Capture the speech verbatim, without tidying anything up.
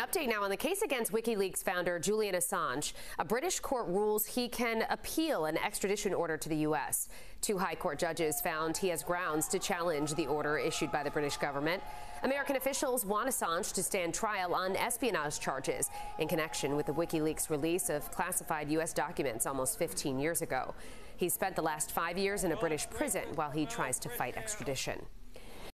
an update now on the case against WikiLeaks founder Julian Assange. A British court rules he can appeal an extradition order to the U S Two high court judges found he has grounds to challenge the order issued by the British government. American officials want Assange to stand trial on espionage charges in connection with the WikiLeaks release of classified U S documents almost fifteen years ago. He spent the last five years in a British prison while he tries to fight extradition.